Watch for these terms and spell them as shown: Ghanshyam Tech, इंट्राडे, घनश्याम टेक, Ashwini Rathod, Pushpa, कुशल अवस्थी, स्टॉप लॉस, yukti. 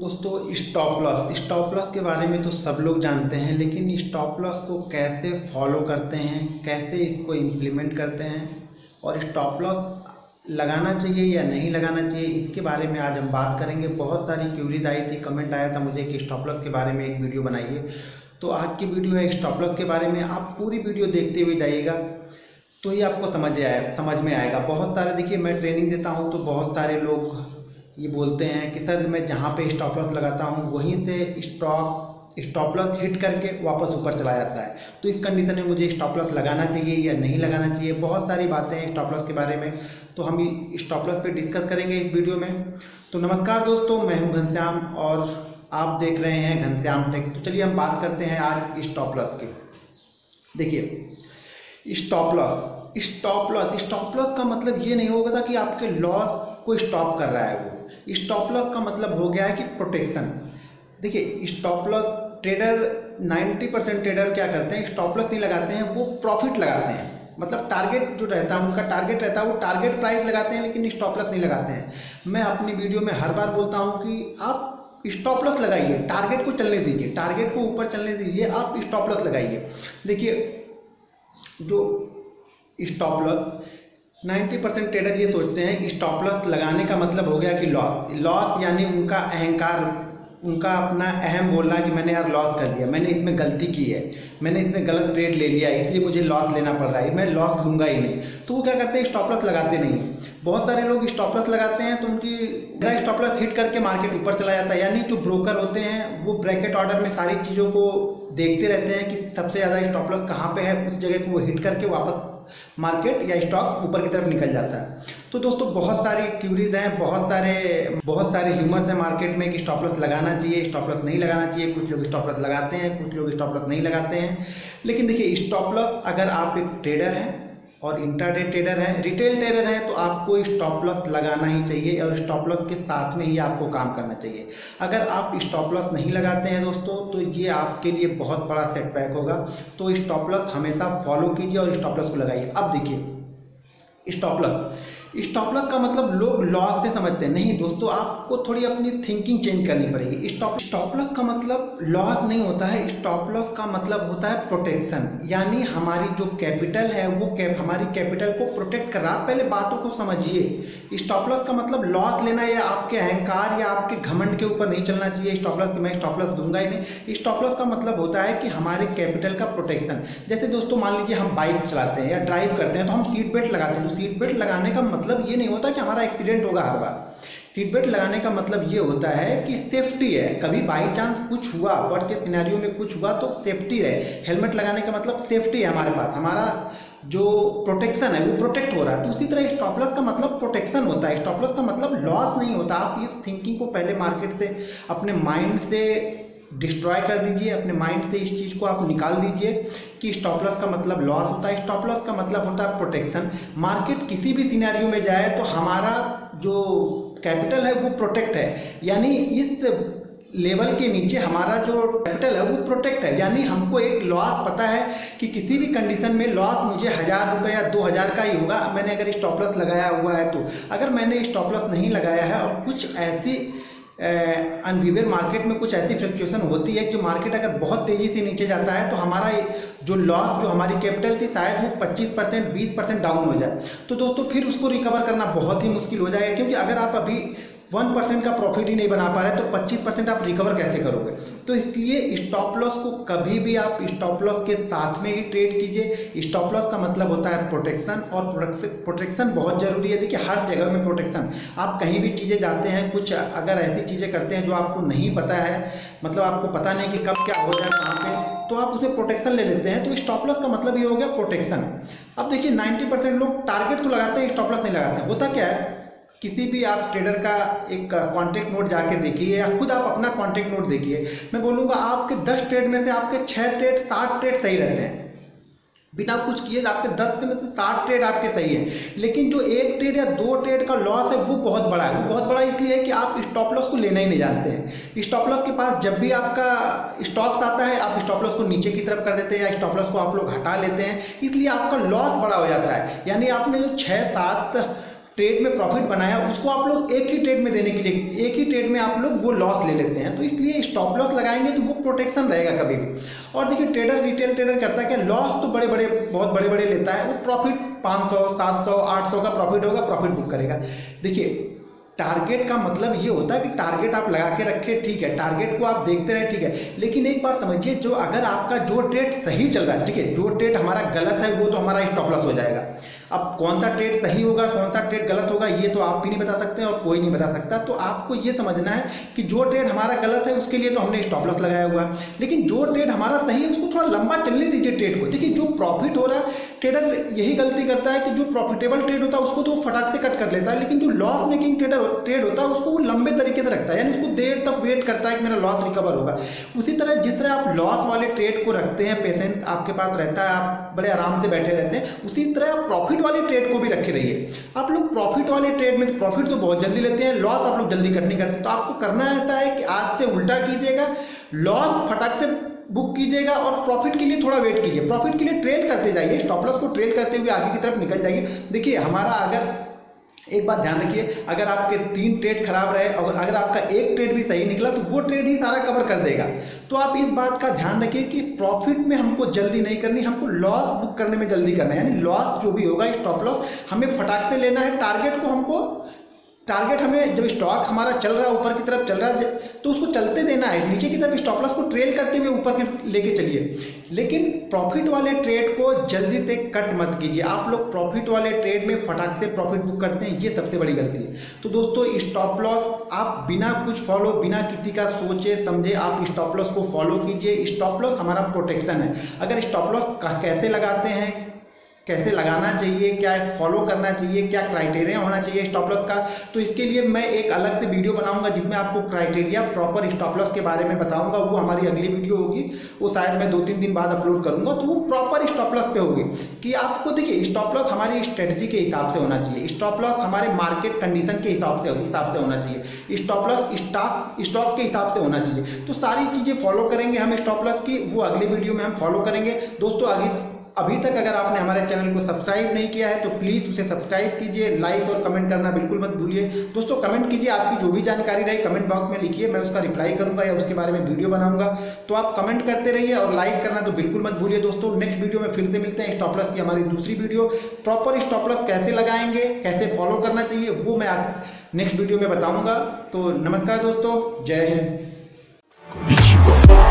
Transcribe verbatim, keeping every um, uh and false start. दोस्तों स्टॉप लॉस स्टॉप लॉस के बारे में तो सब लोग जानते हैं, लेकिन स्टॉप लॉस को कैसे फॉलो करते हैं, कैसे इसको इम्प्लीमेंट करते हैं और स्टॉप लॉस लगाना चाहिए या नहीं लगाना चाहिए, इसके बारे में आज हम बात करेंगे। बहुत सारी क्यूरीज आई थी, कमेंट आया था मुझे कि स्टॉप लॉस के बारे में एक वीडियो बनाइए, तो आज की वीडियो है स्टॉप लॉस के बारे में। आप पूरी वीडियो देखते हुए जाइएगा तो ये आपको समझ आए समझ में आएगा। बहुत सारे, देखिए मैं ट्रेनिंग देता हूँ तो बहुत सारे लोग ये बोलते हैं कि सर मैं जहाँ पे स्टॉप लॉस लगाता हूँ वहीं से स्टॉप स्टॉप लॉस हिट करके वापस ऊपर चला जाता है, तो इस कंडीशन में मुझे स्टॉप लॉस लगाना चाहिए या नहीं लगाना चाहिए। बहुत सारी बातें हैं स्टॉप लॉस के बारे में, तो हम स्टॉप लॉस पे डिस्कस करेंगे इस वीडियो में। तो नमस्कार दोस्तों, मैं हूँ घनश्याम और आप देख रहे हैं घनश्याम टेक। तो चलिए हम बात करते हैं आज स्टॉप लॉस की। देखिए स्टॉप लॉस स्टॉप लॉस स्टॉप लॉस का मतलब ये नहीं होगा कि आपके लॉस को स्टॉप कर रहा है वो। स्टॉप लॉस का मतलब हो गया है कि प्रोटेक्शन। देखिए स्टॉप लॉस ट्रेडर नब्बे परसेंट ट्रेडर क्या करते हैं, स्टॉप लॉस नहीं लगाते हैं, वो प्रॉफिट लगाते हैं। मतलब टारगेट जो रहता है, उनका टारगेट रहता है, वो टारगेट प्राइस लगाते हैं, लेकिन स्टॉप लॉस नहीं लगाते हैं। मैं अपनी वीडियो में हर बार बोलता हूँ कि आप स्टॉप लॉस लगाइए, टारगेट को चलने दीजिए, टारगेट को ऊपर चलने दीजिए, आप स्टॉप लॉस लगाइए। देखिए जो स्टॉप लॉस नब्बे परसेंट ट्रेडर ये सोचते हैं कि स्टॉप लॉस लगाने का मतलब हो गया कि लॉस लॉस यानी उनका अहंकार, उनका अपना अहम बोलना कि मैंने यार लॉस कर लिया, मैंने इसमें गलती की है, मैंने इसमें गलत ट्रेड ले लिया, इसलिए मुझे लॉस लेना पड़ रहा है, मैं लॉस लूंगा ही नहीं। तो वो क्या करते हैं, स्टॉप लॉस लगाते नहीं। बहुत सारे लोग स्टॉप लॉस लगाते हैं तो उनकी स्टॉप लॉस हिट करके मार्केट ऊपर चला जाता है। यानी जो ब्रोकर होते हैं वो ब्रैकेट ऑर्डर में सारी चीज़ों को देखते रहते हैं कि सबसे ज़्यादा स्टॉप लॉस कहाँ पर है, उस जगह को वो हिट करके वापस मार्केट या स्टॉक ऊपर की तरफ निकल जाता है। तो दोस्तों बहुत सारी थ्योरीज हैं, बहुत सारे बहुत सारे ह्यूमर्स हैं मार्केट में कि स्टॉप लॉस लगाना चाहिए, स्टॉप लॉस नहीं लगाना चाहिए। कुछ लोग स्टॉप लॉस लगाते हैं, कुछ लोग स्टॉप लॉस नहीं लगाते हैं। लेकिन देखिए स्टॉप लॉस, अगर आप एक ट्रेडर हैं और इंट्राडे ट्रेडर हैं, रिटेल ट्रेडर हैं, तो आपको स्टॉप लॉस लगाना ही चाहिए और स्टॉप लॉस के साथ में ही आपको काम करना चाहिए। अगर आप स्टॉप लॉस नहीं लगाते हैं दोस्तों तो ये आपके लिए बहुत बड़ा सेटबैक होगा। तो स्टॉप लॉस हमेशा फॉलो कीजिए और स्टॉप लॉस को लगाइए। अब देखिए स्टॉप लॉस स्टॉप लॉस का मतलब लोग लॉस से समझते हैं। नहीं दोस्तों, आपको थोड़ी अपनी थिंकिंग चेंज करनी पड़ेगी। स्टॉप स्टॉप लॉस का मतलब लॉस नहीं होता है, स्टॉप लॉस का मतलब होता है प्रोटेक्शन। यानी हमारी जो कैपिटल है वो कैप, हमारी कैपिटल को प्रोटेक्ट कर रहा। पहले बातों को समझिए। स्टॉप लॉस का मतलब लॉस लेना या आपके अहंकार या आपके घमंड के ऊपर नहीं चलना चाहिए स्टॉप लॉस, मैं स्टॉप लॉस दूंगा ही नहीं। स्टॉप लॉस का मतलब होता है कि हमारे कैपिटल का प्रोटेक्शन। जैसे दोस्तों मान लीजिए हम बाइक चलाते हैं या ड्राइव करते हैं तो हम सीट बेल्ट लगाते हैं। तो सीट बेल्ट लगाने का मतलब ये नहीं होता कि हमारा एक्सीडेंट होगा हर बार। सीट बेल्ट लगाने का मतलब ये होता है कि सेफ्टी है, कभी बाई चांस कुछ हुआ, वर्ड के सिनेरियो में कुछ हुआ तो सेफ्टी रहे। हेलमेट लगाने का मतलब सेफ्टी है, हमारे पास हमारा जो प्रोटेक्शन है वो प्रोटेक्ट हो रहा है। तो उसी तरह स्टॉप लॉस का मतलब प्रोटेक्शन होता है, स्टॉप लॉस का मतलब लॉस नहीं होता। आप इस थिंकिंग को पहले मार्केट से, अपने माइंड से डिस्ट्रॉय कर दीजिए, अपने माइंड से इस चीज़ को आप निकाल दीजिए कि स्टॉप लॉस का मतलब लॉस होता है, स्टॉप लॉस का मतलब होता है प्रोटेक्शन। मार्केट किसी भी सिनेरियो में जाए तो हमारा जो कैपिटल है वो प्रोटेक्ट है, यानी इस लेवल के नीचे हमारा जो कैपिटल है वो प्रोटेक्ट है। यानी हमको एक लॉस पता है कि किसी भी कंडीशन में लॉस मुझे हज़ार रुपये या दो हज़ार का ही होगा, मैंने अगर स्टॉप लॉस लगाया हुआ है तो। अगर मैंने स्टॉप लॉस नहीं लगाया है और कुछ ऐसी अनविवेयर मार्केट में कुछ ऐसी फ्लक्चुएशन होती है जो मार्केट अगर बहुत तेज़ी से नीचे जाता है तो हमारा जो लॉस, जो हमारी कैपिटल थी, शायद वो पच्चीस परसेंट बीस परसेंट डाउन हो जाए। तो दोस्तों फिर उसको रिकवर करना बहुत ही मुश्किल हो जाएगा, क्योंकि अगर आप अभी वन परसेंट का प्रॉफिट ही नहीं बना पा रहे तो पच्चीस परसेंट आप रिकवर कैसे करोगे। तो इसलिए स्टॉप लॉस को कभी भी, आप स्टॉप लॉस के साथ में ही ट्रेड कीजिए। स्टॉप लॉस का मतलब होता है प्रोटेक्शन, और प्रोटेक्शन बहुत ज़रूरी है। देखिए हर जगह में प्रोटेक्शन, आप कहीं भी चीज़ें जाते हैं, कुछ अगर ऐसी चीज़ें करते हैं जो आपको नहीं पता है, मतलब आपको पता नहीं कि कब क्या हो जाए वहाँ पर, तो आप उसमें प्रोटेक्शन ले लेते हैं। तो स्टॉप लॉस का मतलब ये हो गया प्रोटेक्शन। अब देखिए नाइन्टी परसेंट लोग टारगेट तो लगाते हैं, स्टॉप लॉस नहीं लगाते हैं। होता क्या है, किसी भी आप ट्रेडर का एक कॉन्टैक्ट नोट जाके देखिए या खुद आप अपना कॉन्टैक्ट नोट देखिए। मैं बोलूँगा आपके दस ट्रेड में से आपके छः ट्रेड सात ट्रेड सही रहते हैं, बिना कुछ किए आपके दस में से सात ट्रेड आपके सही है। लेकिन जो एक ट्रेड या दो ट्रेड का लॉस है वो बहुत बड़ा है। वो बहुत बड़ा इसलिए है कि आप स्टॉप लॉस को लेना ही नहीं जानते हैं। स्टॉप लॉस के पास जब भी आपका स्टॉक्स आता है आप स्टॉप लॉस को नीचे की तरफ कर देते हैं या स्टॉप लॉस को आप लोग हटा लेते हैं, इसलिए आपका लॉस बड़ा हो जाता है। यानी आपने जो छः सात ट्रेड में प्रॉफिट बनाया उसको आप लोग एक ही ट्रेड में देने के लिए, एक ही ट्रेड में आप लोग वो लॉस ले लेते हैं, तो इसलिए स्टॉप लॉस लगाएंगे तो वो प्रोटेक्शन रहेगा कभी भी। और देखिए ट्रेडर, रिटेल ट्रेडर करता है क्या, लॉस तो बड़े बड़े बहुत बड़े बड़े लेता है, वो प्रॉफिट पाँच सौ सात सौ आठ सौ का प्रॉफिट होगा, प्रॉफिट बुक करेगा। देखिए टारगेट का मतलब ये होता है कि टारगेट आप लगा के रखें, ठीक है, टारगेट को आप देखते रहे, ठीक है, लेकिन एक बात समझिए, जो अगर आपका जो ट्रेड सही चल रहा है, ठीक है, जो ट्रेड हमारा गलत है वो तो हमारा स्टॉप लॉस हो जाएगा। अब कौन सा ट्रेड सही होगा, कौन सा ट्रेड गलत होगा, ये तो आप भी नहीं बता सकते और कोई नहीं बता सकता। तो आपको ये समझना है कि जो ट्रेड हमारा गलत है उसके लिए तो हमने स्टॉप लॉस लगाया हुआ है, लेकिन जो ट्रेड हमारा सही है उसको थोड़ा लंबा चलने दीजिए ट्रेड को। देखिए जो प्रॉफिट हो रहा है, ट्रेडर यही गलती करता है कि जो प्रॉफिटेबल ट्रेड होता है उसको तो फटाक से कट कर लेता है, लेकिन जो लॉस मेकिंग ट्रेडर ट्रेड होता है उसको वो लंबे तरीके से रखता है, यानी उसको देर तक वेट करता है कि मेरा लॉस रिकवर होगा। उसी तरह जिस तरह आप लॉस वाले ट्रेड को रखते हैं, पेशेंट आपके पास रहता है, आप बड़े आराम से बैठे रहते हैं, उसी तरह आप प्रॉफिट वाले ट्रेड को भी रखे रहिए। आप लोग प्रॉफिट वाले ट्रेड में प्रॉफिट तो बहुत जल्दी लेते हैं, लॉस आप लोग जल्दी कट नहीं करते, तो आपको करना रहता है कि आज से उल्टा कीजिएगा, लॉस फटाक से बुक कीजिएगा और प्रॉफिट के लिए थोड़ा वेट कीजिए, प्रॉफिट के लिए ट्रेड करते जाइए, स्टॉप लॉस को ट्रेड करते हुए आगे की तरफ निकल जाइए। देखिए हमारा अगर एक बात ध्यान रखिए, अगर आपके तीन ट्रेड खराब रहे और अगर आपका एक ट्रेड भी सही निकला तो वो ट्रेड ही सारा कवर कर देगा। तो आप इस बात का ध्यान रखिए कि प्रॉफिट में हमको जल्दी नहीं करनी, हमको लॉस बुक करने में जल्दी करना है, यानी लॉस जो भी होगा स्टॉप लॉस हमें फटाक से लेना है। टारगेट को हमको टारगेट हमें जब स्टॉक हमारा चल रहा है ऊपर की तरफ चल रहा है तो उसको चलते देना है, नीचे की तरफ स्टॉप लॉस को ट्रेल करते हुए ऊपर के लेके चलिए, लेकिन प्रॉफिट वाले ट्रेड को जल्दी से कट मत कीजिए। आप लोग प्रॉफिट वाले ट्रेड में फटाक से प्रॉफिट बुक करते हैं, ये सबसे बड़ी गलती है। तो दोस्तों स्टॉप लॉस आप बिना कुछ फॉलो, बिना किसी का सोचे समझे आप स्टॉप लॉस को फॉलो कीजिए। स्टॉप लॉस हमारा प्रोटेक्शन है। अगर स्टॉप लॉस कैसे लगाते हैं, कैसे लगाना चाहिए, क्या फॉलो करना चाहिए, क्या क्राइटेरिया होना चाहिए स्टॉप लॉस का, तो इसके लिए मैं एक अलग से वीडियो बनाऊंगा जिसमें आपको क्राइटेरिया प्रॉपर स्टॉप लॉस के बारे में बताऊंगा। वो हमारी अगली वीडियो होगी, वो शायद मैं दो तीन दिन बाद अपलोड करूंगा, तो वो प्रॉपर स्टॉप लॉस पे होगी कि आपको। देखिए स्टॉप लॉस हमारी स्ट्रेटजी के हिसाब से होना चाहिए, स्टॉप लॉस हमारे मार्केट कंडीशन के हिसाब से हिसाब से होना चाहिए, स्टॉप लॉस स्टॉक स्टॉक के हिसाब से होना चाहिए। तो सारी चीज़ें फॉलो करेंगे हम स्टॉप लॉस की, वो अगली वीडियो में हम फॉलो करेंगे। दोस्तों अगली अभी तक अगर आपने हमारे चैनल को सब्सक्राइब नहीं किया है तो प्लीज़ उसे सब्सक्राइब कीजिए, लाइक और कमेंट करना बिल्कुल मत भूलिए। दोस्तों कमेंट कीजिए, आपकी जो भी जानकारी रही कमेंट बॉक्स में लिखिए, मैं उसका रिप्लाई करूंगा या उसके बारे में वीडियो बनाऊंगा। तो आप कमेंट करते रहिए और लाइक करना तो बिल्कुल मत भूलिए। दोस्तों नेक्स्ट वीडियो में फिर से मिलते हैं, स्टॉप लॉस की हमारी दूसरी वीडियो, प्रॉपर स्टॉप लॉस कैसे लगाएंगे, कैसे फॉलो करना चाहिए, वो मैं नेक्स्ट वीडियो में बताऊँगा। तो नमस्कार दोस्तों, जय हिंद।